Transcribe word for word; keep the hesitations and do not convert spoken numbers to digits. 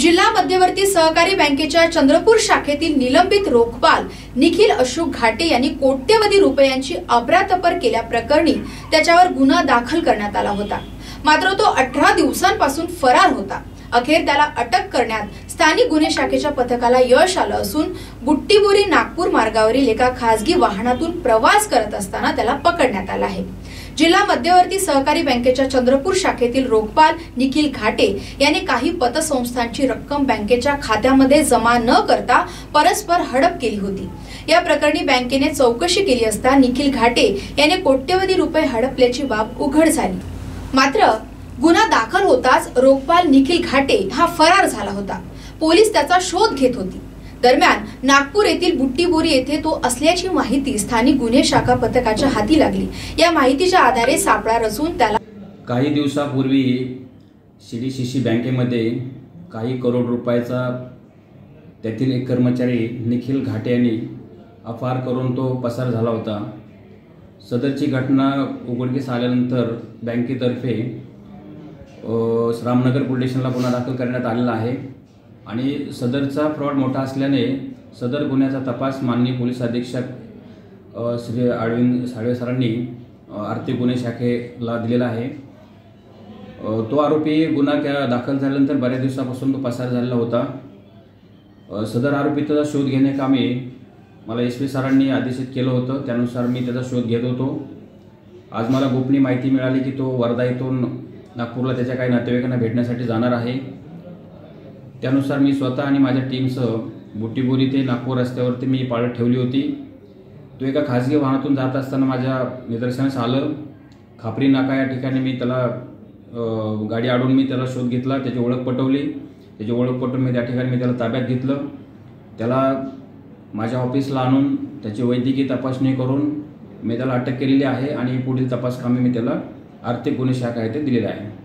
जिल्हा मध्यवर्ती सहकारी बँकेच्या चंद्रपूर शाखेतील निलंबित रोखपाल निखिल अशोक घाटे यांनी कोट्यवधी रुपयांची अफरातफर केल्याप्रकरणी त्याच्यावर गुन्हा दाखल करण्यात आला होता। मात्र तो अठरा दिवसांपासून फरार होता। अखेर त्याला अटक करण्यात स्थानिक गुन्हे शाखेच्या पथकाला यश आलं असून गुट्टीबुरी नागपूर मार्गावरील एका खासगी वाहनातून प्रवास करत असताना त्याला पकडण्यात आलं आहे। जिल्हा मध्यवर्ती सहकारी बँकेच्या चंद्रपूर शाखेतील रोखपाल निखिल घाटे याने काही पतसंस्थांची रक्कम बँकेच्या खात्यामध्ये जमा न करता परस्पर हडप केली होती। या प्रकरणी बँकेने चौकशी केली असता निखिल घाटे याने कोट्यवधी रुपये हडपल्याची बाब उघड झाली। मात्र गुन्हा दाखल होताच रोखपाल निखिल घाटे हा फरार झाला होता। पोलीस त्याचा शोध घेत होती। दरम्यान नागपूर येथील गुट्टीबुरी येथे तो असल्याची माहिती स्थानिक गुन्हे शाखा पथकाच्या हाती लागली। या माहितीच्या आधारे सापळा रचून त्याला काही दिवसापूर्वी सीडीसीसी बँकेमध्ये काही करोड रुपयाचा त्यातील एक कर्मचारी निखिल घाटे यांनी अपहार करून तो पसार झाला होता। सदरची घटना उघडकीस आल्यानंतर बँकेतर्फे रामनगर पोलीस स्टेशनला गुन्हा दाखल करण्यात आलेला आहे आणि सदरचा फ्रॉड मोठा असल्याने सदर गुन्ह्याचा तपास माननीय पोलीस अधीक्षक श्री अरविंद साळवे सरांनी आर्थिक गुन्हे शाखेला दिलेला आहे। तो आरोपी गुन्हा दाखल झाल्यानंतर बऱ्याच दिवसापासून तो पसार झालेला होता। सदर आरोपीचा शोध घेण्याकामी मला एस पी सरांनी आदेशित केलं होतं, त्यानुसार मी त्याचा शोध घेत होतो। आज मला गोपनीय माहिती मिळाली की तो वर्धा येथून नागपूरला त्याच्या काही नातेवाईकांना भेटण्यासाठी जाणार आहे। त्यानुसार मी स्वतः आणि माझ्या टीमसह गुट्टीबुरी ते नागपूर रस्त्यावरती मी पाळत ठेवली होती। तो एका खासगी वाहनातून जात असताना माझ्या निदर्शनास आलं। खापरी नाका या ठिकाणी मी त्याला गाडी अडवून मी त्याला शोध घेतला, त्याची ओळख पटवली। त्याची ओळख पटवून मी त्या ठिकाणी मी त्याला ताब्यात घेतलं। त्याला माझ्या ऑफिसला आणून त्याची वैद्यकीय तपासणी करून मी त्याला अटक केलेली आहे आणि पुढील तपासकामी मी त्याला आर्थिक गुन्हे शाखा येथे दिलेला आहे।